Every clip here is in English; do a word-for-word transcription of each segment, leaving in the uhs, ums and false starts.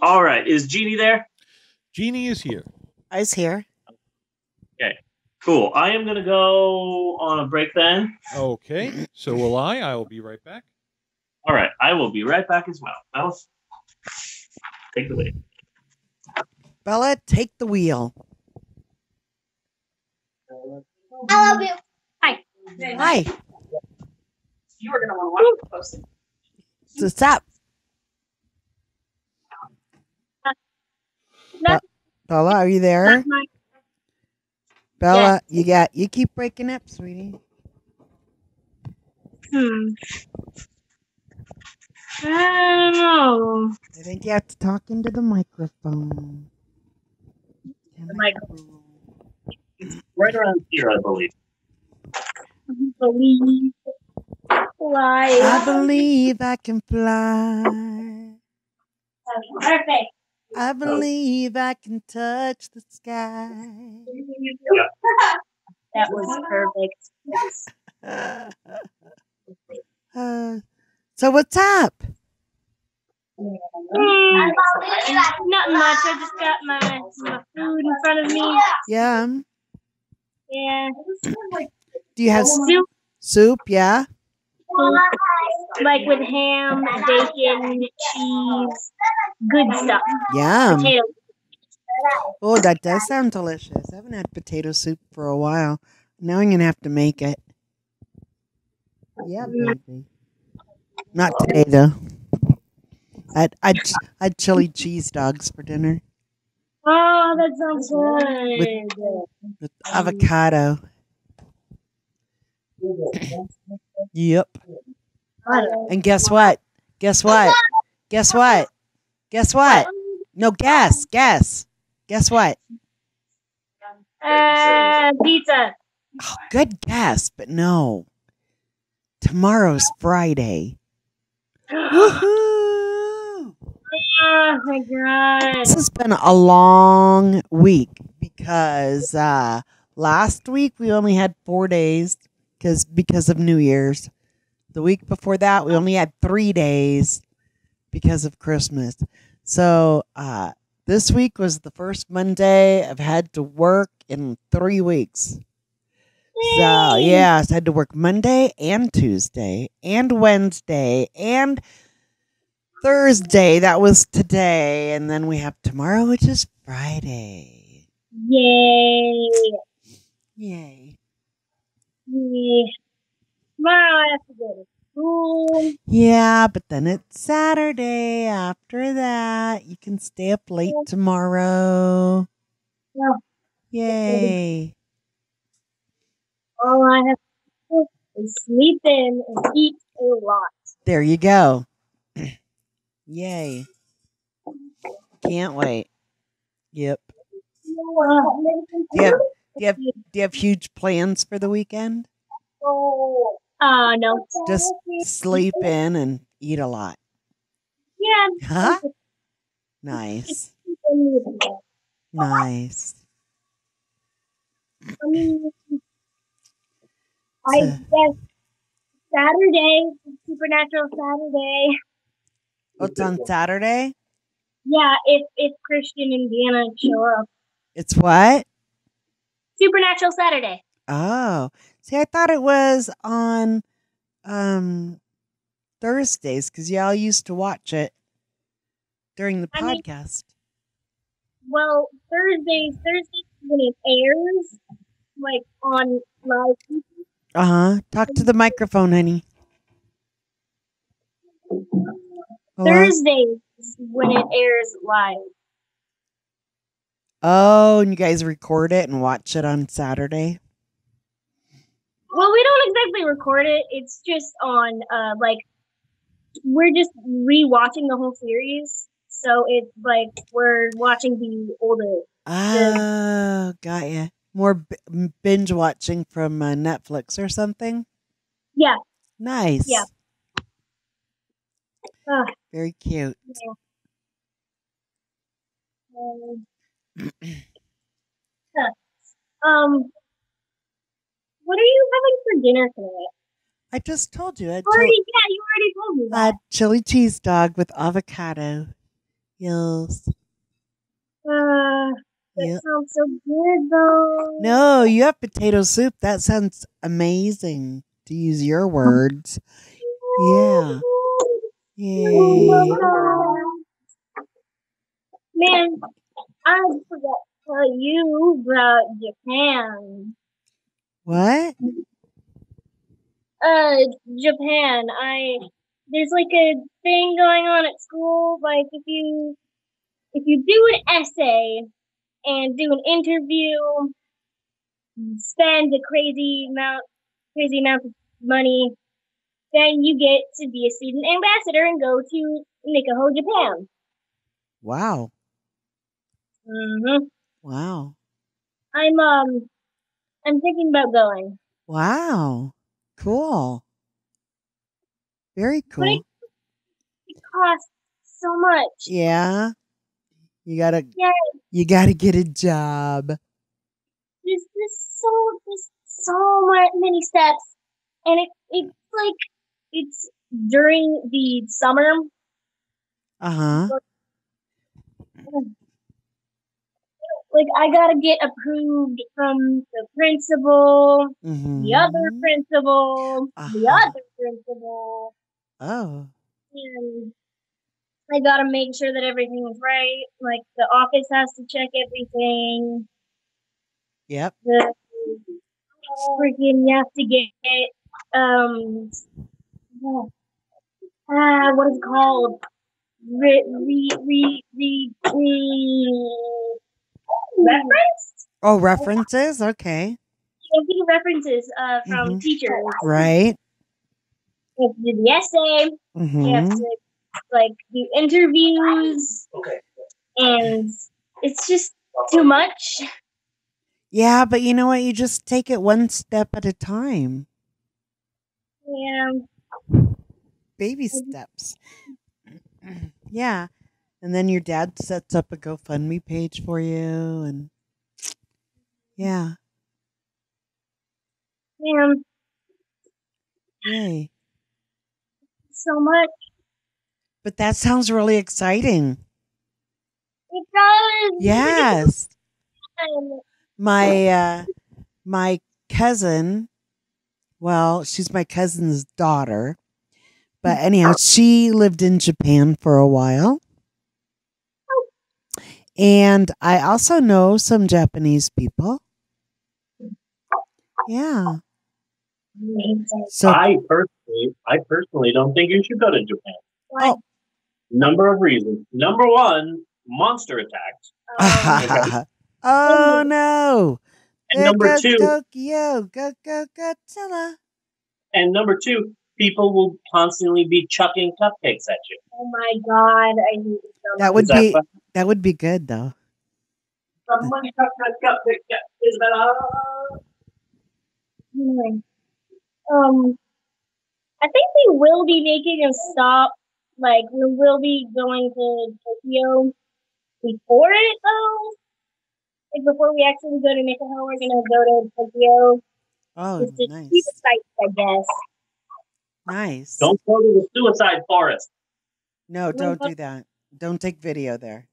All right. Is Jeannie there? Jeannie is here. I's here. Okay. Cool. I am going to go on a break then. Okay. So will I. I will be right back. All right. I will be right back as well. Bella, take the wheel. Bella, take the wheel. I love you. Hi. Hi. You were going to want to watch the posting. So stop. Be Bella, are you there? Bella, yeah. you got you keep breaking up, sweetie. Hmm. I don't know. I think you have to talk into the microphone. The the microphone. It's right around here, I believe. I believe I can fly. I believe I can fly. Perfect. I believe I can touch the sky. Yeah. That was perfect. Yes. Uh, uh, so what's up? Mm, not much. I just got my, my food in front of me. Yeah. Yeah. Do you have soup? Soup, yeah. Like with ham, bacon, cheese, good stuff. Yum. Potatoes. Oh, that does sound delicious. I haven't had potato soup for a while. Now I'm going to have to make it. Yeah, baby. Not today, though. I'd, I'd, I'd chili cheese dogs for dinner. Oh, that sounds good. With, with avocado. Yep. And guess what? Guess what? Guess what? Guess what? No, guess. Guess. Guess what? Uh, pizza. Oh, good guess, but no. Tomorrow's Friday. Woohoo! Oh my God. This has been a long week because uh, last week we only had four days because because of New Year's. The week before that, we only had three days because of Christmas. So uh, this week was the first Monday I've had to work in three weeks. Yay. So, yeah, so I had to work Monday and Tuesday and Wednesday and Thursday. That was today. And then we have tomorrow, which is Friday. Yay. Yay. Yay. Tomorrow I have to go to school. Yeah, but then it's Saturday after that. You can stay up late tomorrow. Yeah. Yay. All I have to do is sleep in and eat a lot. There you go. Yay. Can't wait. Yep. Do you have, do you have, do you have huge plans for the weekend? Oh. Uh, no. Just sleep in and eat a lot. Yeah. Huh? Nice. Nice. I mean, I guess Saturday, Supernatural Saturday. Oh, it's on Saturday? Yeah, if, if Christian Indiana show up. It's what? Supernatural Saturday. Oh. See, I thought it was on um, Thursdays because y'all used to watch it during the I podcast. Mean, well, Thursdays, Thursdays when it airs, like on live T V. Uh huh. Talk to the microphone, honey. Hello? Thursdays when it airs live. Oh, and you guys record it and watch it on Saturday. Well, we don't exactly record it. It's just on, uh, like, we're just rewatching the whole series. So it's like we're watching the older. Oh, the got ya. More b binge watching from uh, Netflix or something? Yeah. Nice. Yeah. Uh, Very cute. Yeah. uh, um. What are you having for dinner tonight? I just told you. I already, yeah, you already told me that. I had chili cheese dog with avocado Yes. Uh, that yep. sounds so good, though. No, you have potato soup. That sounds amazing, to use your words. Yeah. Yay. Man, I forgot to tell you about Japan. What? Uh, Japan. I there's like a thing going on at school. Like if you if you do an essay and do an interview, spend a crazy amount crazy amount of money, then you get to be a student ambassador and go to Nikko, Japan. Wow. Mm-hmm. Wow. I'm um I'm thinking about going. Wow. Cool. Very cool. But it, it costs so much. Yeah. You gotta yeah. you gotta get a job. There's there's so there's so many steps. And it it's like it's during the summer. Uh-huh. So, like, I got to get approved from the principal, mm-hmm. the other principal, uh-huh. the other principal. Oh. And I got to make sure that everything is right. Like, the office has to check everything. Yep. The freaking, you have to get, um, uh, what is it called? Re, re, re, re, re. Reference? Oh, references? Okay. You know, references uh, from mm-hmm. teachers. Right. You have to do the essay. Mm-hmm. You have to, like, do interviews. Okay. And it's just too much. Yeah, but you know what? You just take it one step at a time. Yeah. Baby steps. Yeah. And then your dad sets up a GoFundMe page for you, and yeah, yeah, yay, so much. But that sounds really exciting. It does. Yes. my uh, my cousin. Well, she's my cousin's daughter, but anyhow, she lived in Japan for a while. And I also know some Japanese people. Yeah. So I personally, I personally don't think you should go to Japan. Oh. Number of reasons. Number one, monster attacks. Oh, oh no! And there number two, Tokyo, go go Godzilla. And number two, people will constantly be chucking cupcakes at you. Oh my god! I need to tell that would that be. Fun? That would be good, though. Anyway, um, I think we will be making a stop. Like, we will be going to Tokyo before it, though. Like, before we actually go to Nikko, we're going to go to Tokyo. Oh, just to nice. See the sights, I guess. Nice. Don't go to the suicide forest. No, don't do that. Don't take video there.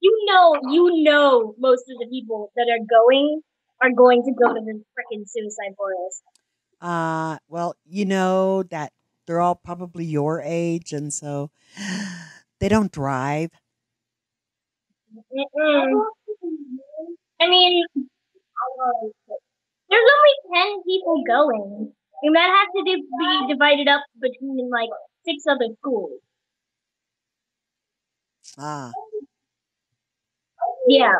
You know, you know, most of the people that are going are going to go to the freaking suicide forest. Uh, well, you know that they're all probably your age, and so they don't drive. Mm-mm. I mean, there's only ten people going. You might have to be divided up between like six other schools. Ah. Yeah.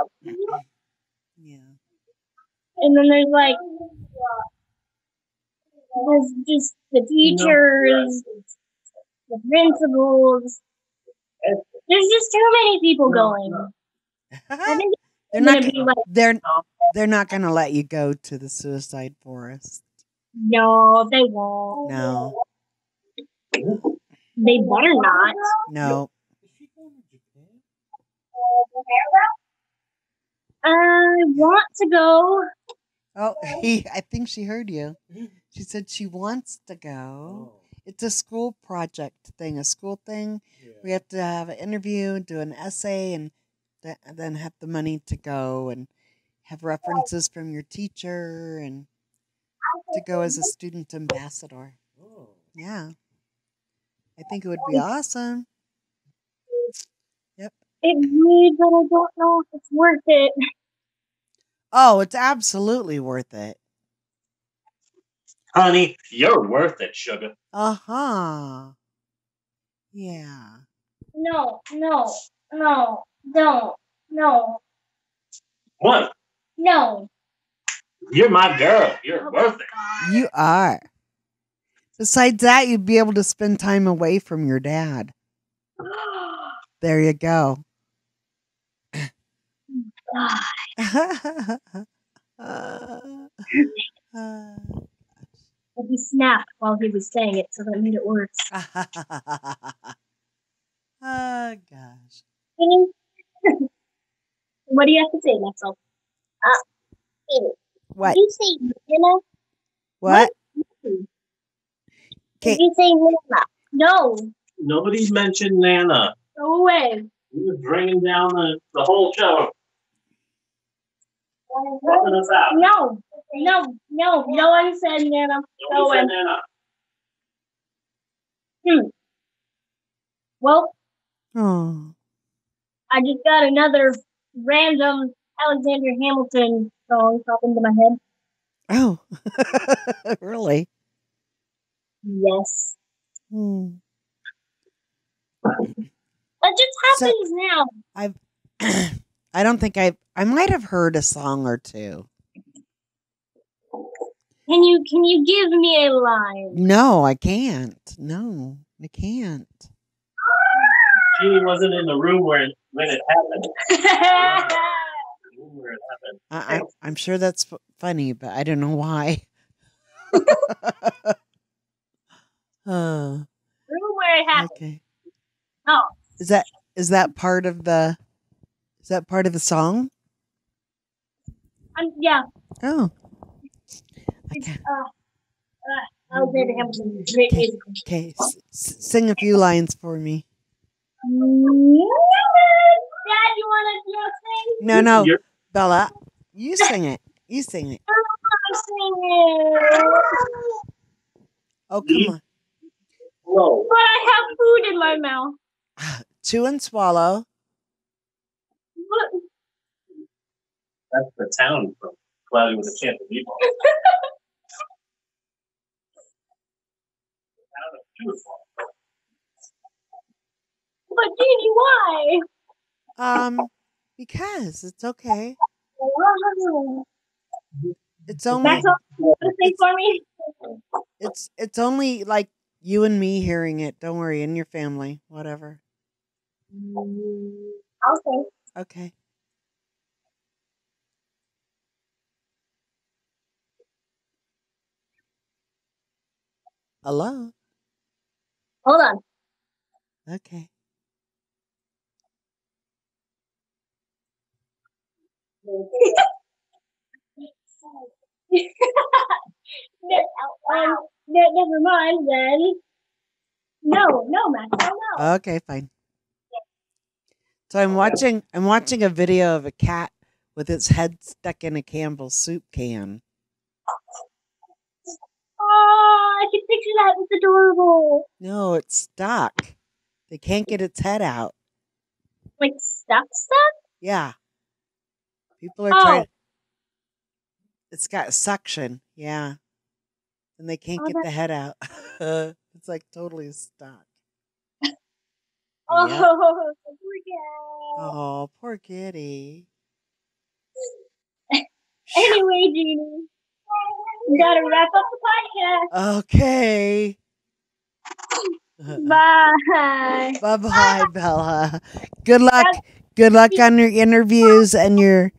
Yeah. And then there's like there's just the teachers, the principals. There's just too many people going. I think they're not gonna be like, they're they're not gonna let you go to the suicide forest. No, they won't. No. They better not. No. I want to go. Oh, hey, I think she heard you. She said she wants to go. It's a school project thing, a school thing. Yeah. We have to have an interview, do an essay, and th then have the money to go and have references from your teacher and to go as a student ambassador. Oh. Yeah. I think it would be awesome. Yep. It would, but I don't know if it's worth it. Oh, it's absolutely worth it. Honey, you're worth it, sugar. Uh-huh. Yeah. No, no, no, don't, no. What? No. You're my girl. You're oh worth it. You are. Besides that, you'd be able to spend time away from your dad. There you go. God. uh, uh. But he snapped while he was saying it, so that made it worse. Oh, gosh. What do you have to say, Maxwell? Uh, what? Did you say Nina? What? Did you say Nana? No. Nobody's mentioned Nana. No way. You're bringing down the, the whole show. No. No, no, no one said Nana. No one. Hmm. Well, oh. I just got another random Alexander Hamilton song pop into my head. Oh, really? Yes. Hmm. That just happens so, now. I've. I don't think I. I might have heard a song or two. Can you can you give me a line? No, I can't. No, I can't. She wasn't in the room where when it happened. Where it happened. I, I, I'm sure that's f funny, but I don't know why. uh, room where it happened. Okay. Oh, is that is that part of the is that part of the song? Um, yeah. Oh. Okay. Uh, uh, Alexander Hamilton, great music. Okay, S sing a few lines for me. Dad, you want to you know, sing? No, no, You're Bella, you sing it. You sing it. I'm singing. Oh, come on. Whoa. But I have food in my mouth. Chew and swallow. What? That's the town from Cloudy with a Chance of Meatballs. But Jeannie, why? Um, because it's okay. It's only. That's all you want to say for me. It's it's only like you and me hearing it. Don't worry, and your family, whatever. Okay. Okay. Hello. Hold on. Okay. no, um, no, never mind then. No, no, Max, no. Okay, fine. So I'm watching. I'm watching a video of a cat with its head stuck in a Campbell's soup can. Oh, I can picture that. It's adorable. No, it's stuck. They can't get its head out. Like stuck, stuck? Yeah. People are oh. trying. It's got suction. Yeah. And they can't oh, get that's... the head out. It's like totally stuck. Oh, yep. Poor kitty. Oh, poor kitty. Anyway, Jeannie. We gotta wrap up the podcast. Okay. Bye. Bye, bye, Bella. Good luck. Good luck on your interviews and your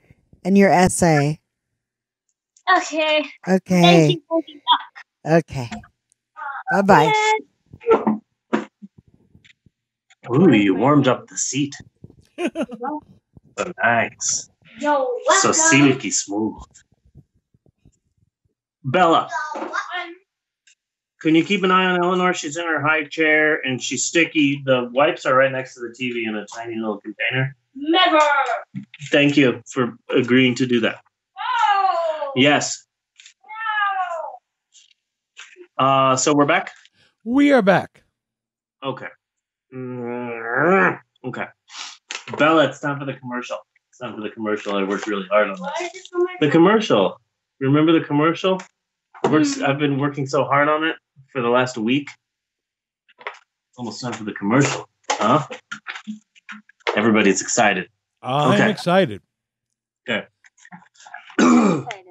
and your essay. Okay. Okay. Thank you for your luck. Okay. Bye, bye. Ooh, you warmed up the seat. So nice. Yo, so silky smooth. Bella, Can you keep an eye on Eleanor? She's in her high chair and she's sticky. The wipes are right next to the T V in a tiny little container. Never. Thank you for agreeing to do that. No. Yes. No. Uh, so we're back? We are back. Okay. Mm-hmm. Okay. Bella, it's time for the commercial. It's time for the commercial. I worked really hard on this. The commercial. Remember the commercial? Works, I've been working so hard on it for the last week. Almost time for the commercial, huh? Everybody's excited. I'm okay. excited. Okay.